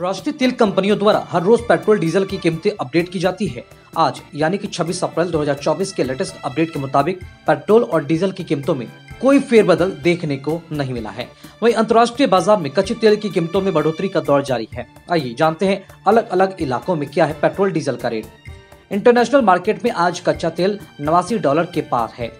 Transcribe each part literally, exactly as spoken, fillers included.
राष्ट्रीय तेल कंपनियों द्वारा हर रोज पेट्रोल डीजल की कीमतें अपडेट की जाती है। आज यानी कि छब्बीस अप्रैल दो हज़ार चौबीस के लेटेस्ट अपडेट के मुताबिक पेट्रोल और डीजल की कीमतों में कोई फेरबदल देखने को नहीं मिला है। वहीं अंतर्राष्ट्रीय बाजार में कच्चे तेल की कीमतों में बढ़ोतरी का दौर जारी है। आइए जानते हैं अलग अलग इलाकों में क्या है पेट्रोल डीजल का रेट। इंटरनेशनल मार्केट में आज कच्चा तेल नवासी डॉलर के पार है।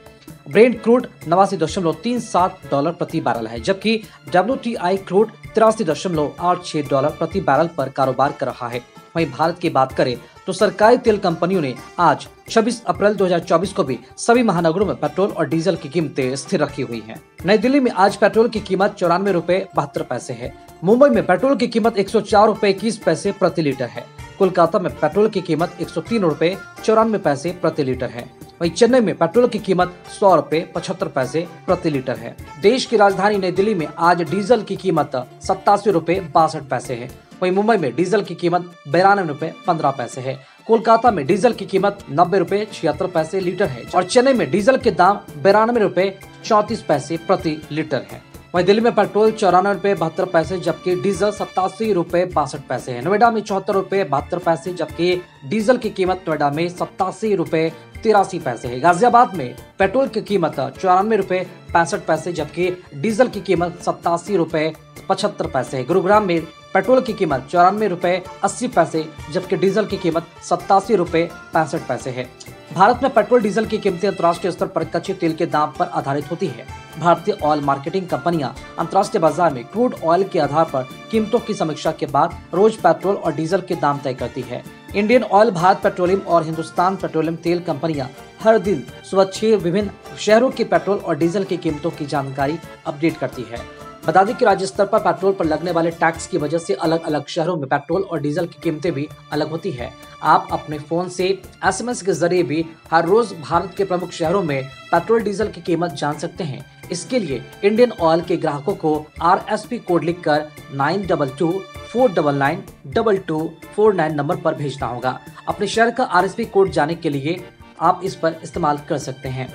ब्रेंट क्रूड नवासी दशमलव तीन सात डॉलर प्रति बैरल है, जबकि डब्ल्यू टी आई क्रूड तिरासी दशमलव आठ छह डॉलर प्रति बैरल पर कारोबार कर रहा है। वहीं भारत की बात करें तो सरकारी तेल कंपनियों ने आज छब्बीस अप्रैल दो हज़ार चौबीस को भी सभी महानगरों में पेट्रोल और डीजल की कीमतें स्थिर रखी हुई हैं। नई दिल्ली में आज पेट्रोल की कीमत चौरानवे रूपए बहत्तर पैसे है। मुंबई में पेट्रोल की कीमत एक सौ चार रूपए इक्कीस पैसे प्रति लीटर है। कोलकाता में पेट्रोल की कीमत एक सौ तीन रूपए चौरानवे पैसे प्रति लीटर है। वहीं चेन्नई में पेट्रोल की कीमत सौ रूपए पचहत्तर पैसे प्रति लीटर है। देश की राजधानी नई दिल्ली में आज डीजल की कीमत सत्तासी रूपए बासठ पैसे है। वहीं मुंबई में डीजल की कीमत बिरानवे रूपए पंद्रह पैसे है। कोलकाता में डीजल की कीमत नब्बे रूपए छिहत्तर पैसे लीटर है और चेन्नई में डीजल के दाम बिरानवे रूपए चौंतीस पैसे प्रति लीटर है। वहीं दिल्ली में पेट्रोल चौरानवे रूपए बहत्तर पैसे जबकि डीजल सतासी रूपए बासठ पैसे है। नोएडा में चौहत्तर रूपए बहत्तर पैसे जबकि डीजल की कीमत नोएडा में सतासी रूपए तिरासी पैसे है। गाजियाबाद में पेट्रोल की कीमत चौरानवे रूपए पैंसठ पैसे जबकि डीजल की कीमत सतासी रूपए पचहत्तर पैसे है। गुरुग्राम में पेट्रोल की कीमत चौरानवे रूपए अस्सी पैसे जबकि डीजल की कीमत सतासी रूपए पैंसठ पैसे है। भारत में पेट्रोल डीजल की कीमतें अंतर्राष्ट्रीय स्तर पर कच्चे तेल के दाम पर आधारित होती है। भारतीय ऑयल मार्केटिंग कंपनियां अंतर्राष्ट्रीय बाजार में क्रूड ऑयल के आधार पर कीमतों की समीक्षा के बाद रोज पेट्रोल और डीजल के दाम तय करती है। इंडियन ऑयल, भारत पेट्रोलियम और हिंदुस्तान पेट्रोलियम तेल कंपनियां हर दिन सुबह छह विभिन्न शहरों के पेट्रोल और डीजल की कीमतों की जानकारी अपडेट करती है। बता दें कि राज्य स्तर पर पेट्रोल पर लगने वाले टैक्स की वजह से अलग अलग शहरों में पेट्रोल और डीजल की कीमतें भी अलग होती है। आप अपने फोन से एस एम एस के जरिए भी हर रोज भारत के प्रमुख शहरों में पेट्रोल डीजल की कीमत जान सकते हैं। इसके लिए इंडियन ऑयल के ग्राहकों को आर एस पी कोड लिखकर nine double two four double nine double two four nine number पर भेजना होगा। अपने शहर का आर एस पी कोड जाने के लिए आप इस पर इस्तेमाल कर सकते हैं।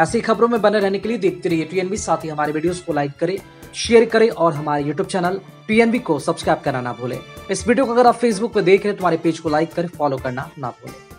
ऐसी खबरों में बने रहने के लिए देखते रहिए टी एन बी। साथ ही हमारे वीडियोस को लाइक करें, शेयर करें और हमारे YouTube channel T N B को सब्सक्राइब करना ना भूलें। इस वीडियो को अगर आप फेसबुक पर देख रहे हैं तो हमारे पेज को लाइक करें, फॉलो करना ना भूलें।